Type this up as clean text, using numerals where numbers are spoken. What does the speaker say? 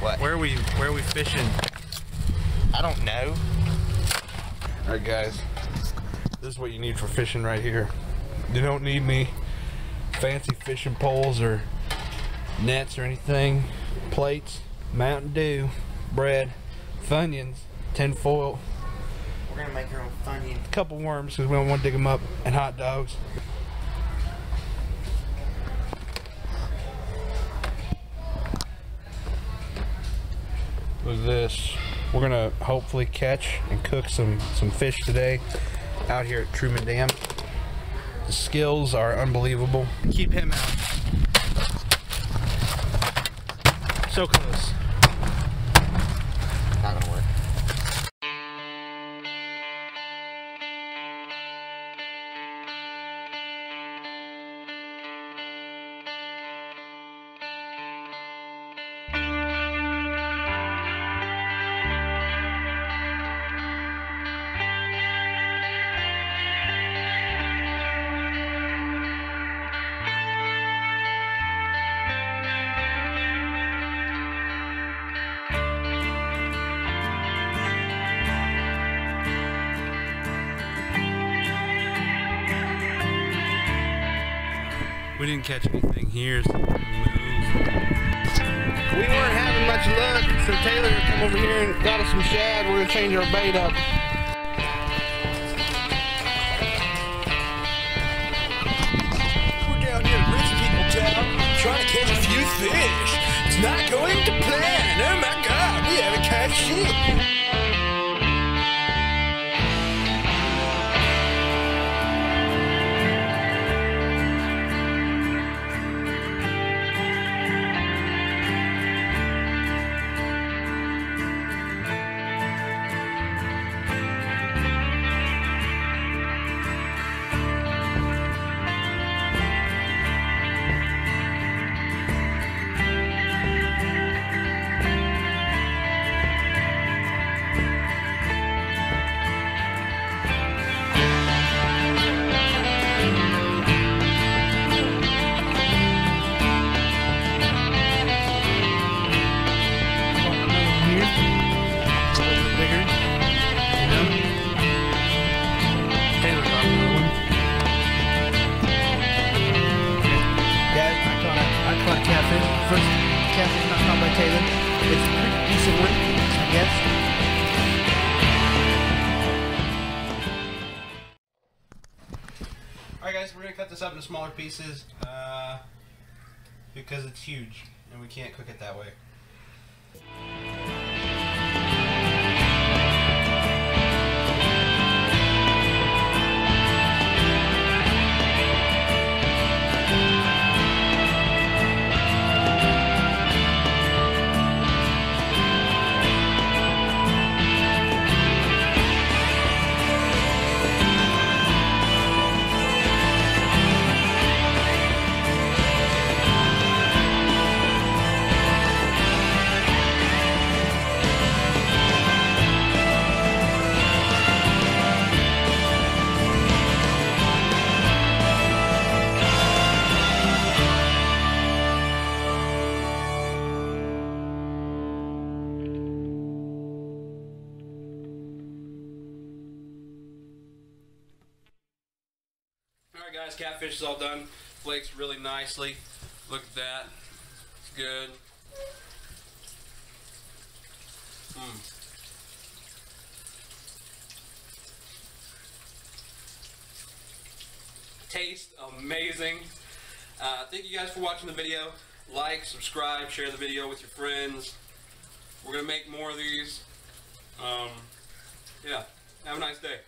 What? Where are we fishing? I don't know. All right, guys. This is what you need for fishing right here. You don't need any fancy fishing poles or nets or anything. Plates, Mountain Dew, bread, Funyuns, tin foil. We're gonna make our own Funyuns. A couple worms because we don't want to dig them up, and hot dogs. With this, we're gonna hopefully catch and cook some fish today out here at Truman Dam. The skills are unbelievable. Keep him out. So close. Not gonna work. We didn't catch anything here, so we weren't having much luck, so Taylor came over here and got us some shad. We're gonna change our bait up. We're down here at Rich People Town trying to catch a few fish. It's not going to plan. Oh my God, we haven't caught shit. First catfish not caught by Taylor. It's a pretty decent one, I guess. Alright guys, we're going to cut this up into smaller pieces because it's huge and we can't cook it that way. Alright guys, catfish is all done. Flakes really nicely. Look at that. It's good. Tastes amazing. Thank you guys for watching the video. Like, subscribe, share the video with your friends. We're going to make more of these. Yeah, have a nice day.